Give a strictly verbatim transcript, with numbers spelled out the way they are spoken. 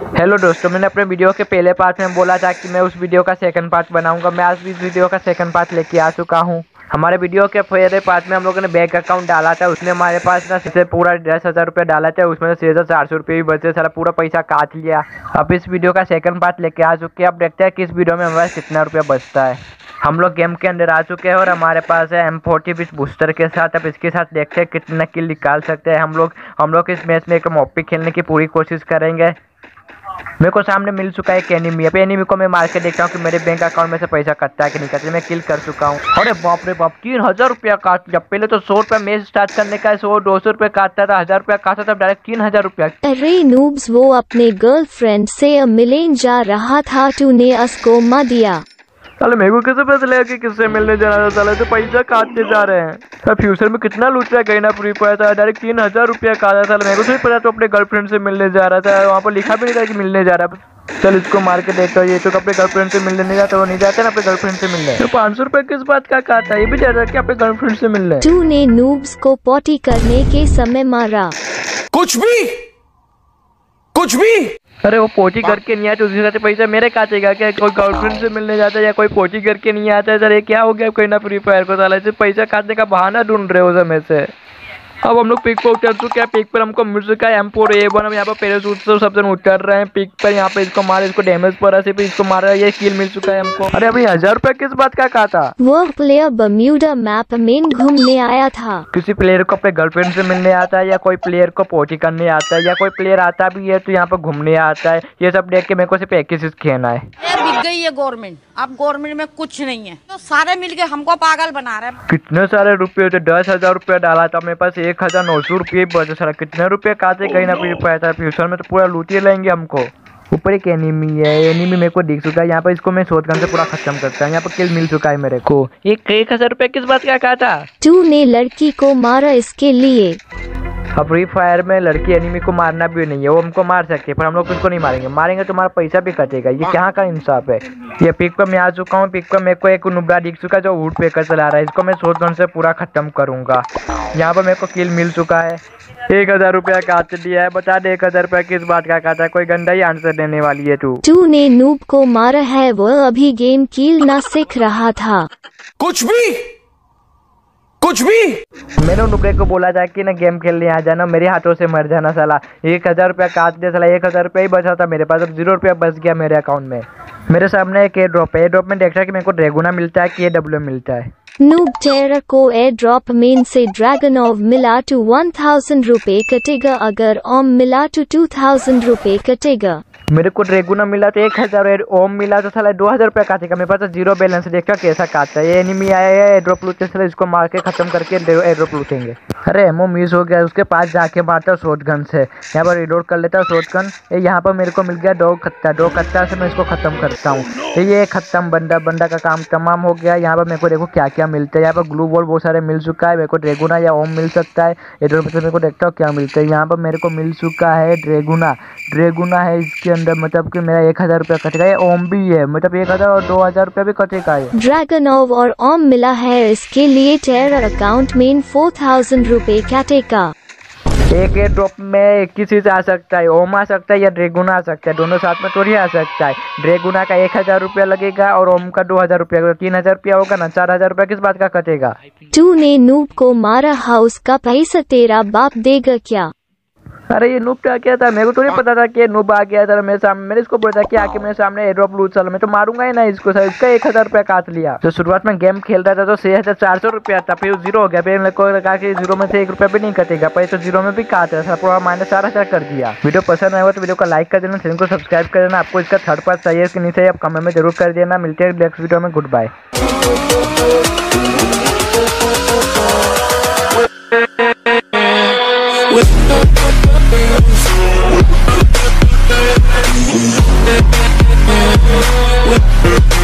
Hello दोस्तों, मैंने अपने वीडियो के पहले पार्ट में बोला था कि मैं उस वीडियो का सेकंड पार्ट बनाऊंगा। मैं आज भी इस वीडियो का सेकंड पार्ट लेके आ चुका हूं। हमारे वीडियो के पहले पार्ट में हम लोगों ने बैंक अकाउंट डाला था, उसने हमारे पास ना सिर्फ पूरा दस हज़ार रुपये डाला था, उसमें से चार सौ रुपये भी बचे, सारा पूरा पैसा काट लिया। अब इस वीडियो का सेकंड पार्ट लेके आ चुके हैं। अब देखते हैं कि इस वीडियो में हमारे कितना रुपया बचता है। हम लोग गेम के अंदर आ चुके हैं और हमारे पास है एम फोर्टी बीस बूस्टर के साथ। अब इसके साथ देखते हैं कितना किल निकाल सकते हैं हम लोग। हम लोग इस मैच में एक मॉपी खेलने की पूरी कोशिश करेंगे। मेरे को सामने मिल चुका है एक एनिमी। अब एनिमी को मैं मार के देखता हूँ कि मेरे बैंक अकाउंट में से पैसा कटता है कि नहीं कटता। मैं किल कर चुका हूँ। अरे बाप रे बाप, तीन हज़ार रुपया काट लिया। पहले तो सौ रुपया मैच स्टार्ट करने का, सौ दो सौ रुपया काटता था, हज़ार रुपया काटता था, डायरेक्ट तीन हज़ार रुपया। अरे नूब्स, वो अपने गर्लफ्रेंड से मिलने जा रहा था, तूने उसको मार दिया। अरे मेरे को कैसे पता लगा कि किससे मिलने जा रहा था? साले तो पैसा काटते जा रहे हैं। फ्यूचर में कितना लूट रहा है गई ना। फ्री फायर था, डायरेक्ट तीन हज़ार रुपया काटा था। मेरे को सही पता, तो अपने गर्लफ्रेंड से मिलने जा रहा था, वहाँ पर लिखा भी नहीं था कि मिलने जा रहा है। चल इसको मार के देखता हूँ। ये तो अपने गर्लफ्रेंड से मिलने नहीं जाता, वो नहीं जाते ना अपने गर्लफ्रेंड से मिलने। तो पाँच सौ रुपये किस बात का काटा? ये भी जा रहा है कि अपने गर्लफ्रेंड से मिलने। तूने नूब्स को पॉटी करने के समय मारा। कुछ भी कुछ भी अरे वो पोटी करके नहीं आया तो उसके साथ पैसा मेरे काटेगा क्या? कोई गर्लफ्रेंड से मिलने जाता है या कोई पोटी करके नहीं आता है? सर ये क्या हो गया कोई ना फ्री फायर को? साला से पैसा काटने का बहाना ढूंढ रहे हो समय से। अब हम लोग पिक पर उतर चुके हैं। पिक पर हमको मिल चुका है एम फोर ए वन। हम यहाँ पर पैराशूट से सबसे उतर रहे हैं पिक पर। यहाँ पे इसको मारे, इसको डैमेज पड़ा, सिर्फ इसको मारा, ये किल मिल चुका है हमको। अरे अभी हजार रुपया किस बात का कहा था? वो प्लेयर बर्म्यूडा मैप में घूमने आया था। किसी प्लेयर को अपने गर्लफ्रेंड से मिलने आता है या कोई प्लेयर को पोटी करने आता है या कोई प्लेयर आता भी है तो यहाँ पर घूमने आता है। ये सब देख के मेरे को सिर्फ पैकेज खेलना है। बिक गई है गवर्नमेंट। अब गवर्नमेंट में कुछ नहीं है तो सारे मिल के हमको पागल बना रहे हैं। कितने सारे रुपये थे? दस हजार रुपया डाला था, मेरे पास एक हज़ार नौ सौ रुपये बचे। सारा कितने रुपये काटे गई ना फिर पाया था। फ्यूचर में तो पूरा लूटे लेंगे हमको। ऊपर एक एनिमी है, एनिमी मेरे को दिख चुका है। यहाँ पर इसको मैं शॉटगन से पूरा खत्म करता हूँ। यहाँ पर किल मिल चुका है मेरे को। ये एक हज़ार रुपये किस बात का कहा था? तूने लड़की को मारा इसके लिए। अब फ्री फायर में लड़की एनिमी को मारना भी नहीं है, वो हमको मार सकती है पर हम लोग उसको नहीं मारेंगे। मारेंगे तुम्हारा पैसा भी कटेगा। ये कहाँ का इंसाफ है? ये पिक पर मैं आ चुका हूँ। पिक पर मेरे को एक नुबड़ा दिख चुका है जो वुड पेकर चला रहा है। इसको मैं शॉटगन से पूरा खत्म करूँगा। यहाँ पर मेरे को किल मिल चुका है। एक हज़ार रुपया काट दिया है। बता दे एक हज़ार रुपया किस बात का काटा? कोई गंदा ही आंसर देने वाली है तू। तूने नूब को मारा है, वो अभी गेम खेलना सीख रहा था। कुछ भी कुछ भी मैंने नुबड़े को बोला था कि ना गेम खेलने आ जाना, मेरे हाथों से मर जाना। साला एक हज़ार रुपया काट दिया। साला एक हज़ार रुपया ही बचा था मेरे पास, अब जीरो रुपया बच गया मेरे अकाउंट में। मेरे सामने एक ए ड्रॉप है। ए ड्रॉप में देखा कि मेरे को ड्रेगुना मिलता है कि ए डब्ल्यू मिलता है। नूब टेरर को ए ड्रॉप में से ड्रैगन ऑफ मिला टू वन थाउजेंड रुपये कटेगा। अगर ओम मिला टू टू थाउजेंड रुपये कटेगा। मेरे को रेगुना मिला तो एक हज़ार, ओम मिला तो साला दो हज़ार रुपया काटेगा। मेरे पास तो जीरो बैलेंस। देखा कैसा काटता है। ये एनिमी आया है एड्रोप लूटते, साला इसको मार के खत्म करके एड्रोप लूटेंगे। अरे एमओ मिस हो गया, उसके पास जाके मारता हूँ शॉर्ट गन से। यहाँ पर रिलोड कर लेता हूँ शॉर्ट गन। ये यहाँ पर मेरे को मिल गया दो खत्ता। दो खत्ता से मैं इसको खत्म करता हूँ। ये खत्म बंदा बंदा का काम तमाम हो गया। यहाँ पर मेरे को देखो क्या क्या मिलता है। यहाँ पर ग्लू बॉल बहुत सारे मिल चुका है। मेरे को ड्रेगुना या ओम मिल सकता है। एड्रोप से मेरे को देखता हूँ क्या मिलता है। यहाँ पर मेरे को मिल चुका है ड्रेगुना। ड्रेगुना है इसके अंदर, मतलब कि मेरा एक हज़ार रुपया कटेगा। ये ओम भी है, मतलब एक हज़ार और दो हज़ार रुपया भी कटेगा। ये ड्रैगन ओव और ओम मिला है, इसके लिए टेरर अकाउंट में फोर थाउजेंड रुपये कटेगा। एक एक ड्रॉप में एक ही चीज़ आ सकता है। ओम आ सकता है या ड्रेगुना आ सकता है, दोनों साथ में थोड़ी आ सकता है। ड्रेगुना का एक हज़ार रुपया लगेगा और ओम का दो हज़ार रुपया। तीन हज़ार रुपया होगा ना। चार हज़ार रुपया किस बात का कटेगा? तूने नूब को मारा हाउस का पैसा तेरा बाप देगा क्या? अरे ये नूब आ गया था, मेरे को तो नहीं पता था कि ये नूब आ गया था मेरे सामने। मैंने इसको बोला था कि आके मेरे सामने एड्रॉप लूट, चल मैं तो मारूंगा ही ना इसको। सर इसका एक हज़ार रुपया काट लिया। तो शुरुआत में गेम खेल रहा था तो छः हज़ार चार सौ रुपया था, फिर जीरो हो गया। फिर मेरे को लगा कि जीरो में से एक रुपया भी नहीं कटेगा, पर तो जीरो में भी काट रहा था पूरा। मैंने चार हज़ार कर दिया। वीडियो पसंद आएगा तो वीडियो को लाइक कर देना, चैनल को सब्सक्राइब कर देना। आपको इसका थर्ड पार्ट चाहिए कि नहीं चाहिए आप कमेंट में जरूर कर देना। मिलते हैं नेक्स्ट वीडियो में। Good bye. We'll be right back.